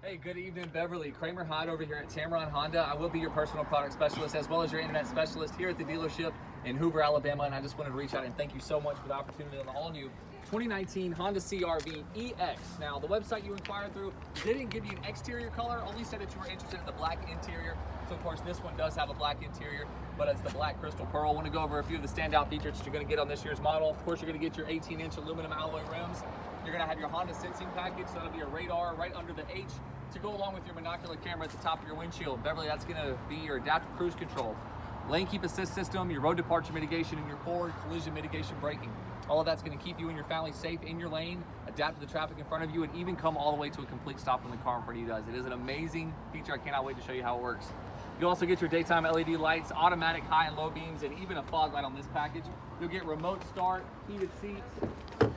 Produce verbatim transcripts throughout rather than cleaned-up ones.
Hey, good evening, Beverly. Kramer Hyde over here at Tameron Honda. I will be your personal product specialist as well as your internet specialist here at the dealership in Hoover, Alabama. And I just wanted to reach out and thank you so much for the opportunity on the all-new twenty nineteen Honda C R V E X. Now, the website you inquired through didn't give you an exterior color, only said that you were interested in the black interior. So, of course, this one does have a black interior, but it's the black crystal pearl. I want to go over a few of the standout features that you're going to get on this year's model. Of course, you're going to get your eighteen inch aluminum alloy rims. You're going to have your Honda Sensing package, so that'll be a radar right under the H to go along with your monocular camera at the top of your windshield. Beverly, that's going to be your adaptive cruise control, lane keep assist system, your road departure mitigation, and your forward collision mitigation braking. All of that's going to keep you and your family safe in your lane, adapt to the traffic in front of you, and even come all the way to a complete stop when the car in front of you does. It is an amazing feature. I cannot wait to show you how it works. You also get your daytime L E D lights, automatic high and low beams, and even a fog light on this package. You'll get remote start, heated seats,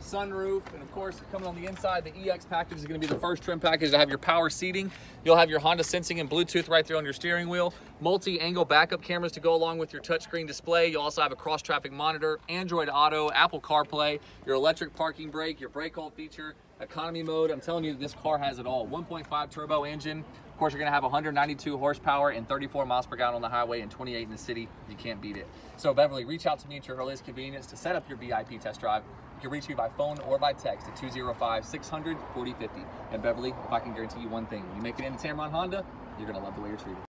sunroof, and of course, coming on the inside, the E X package is going to be the first trim package to have your power seating. You'll have your Honda Sensing and Bluetooth right there on your steering wheel, multi-angle backup cameras to go along with your touchscreen display. You'll also have a cross-traffic monitor, Android Auto, Apple CarPlay, your electric parking brake, your brake hold feature, economy mode. I'm telling you, this car has it all. one point five turbo engine. Of course, you're going to have one hundred ninety-two horsepower and thirty-four miles per gallon on the highway and twenty-eight in the city. You can't beat it. So, Beverly, reach out to me at your earliest convenience to set up your V I P test drive. You can reach me by phone or by text at two oh five, six hundred, forty fifty. And Beverly, if I can guarantee you one thing, when you make it into Tameron Honda, you're going to love the way you're treated.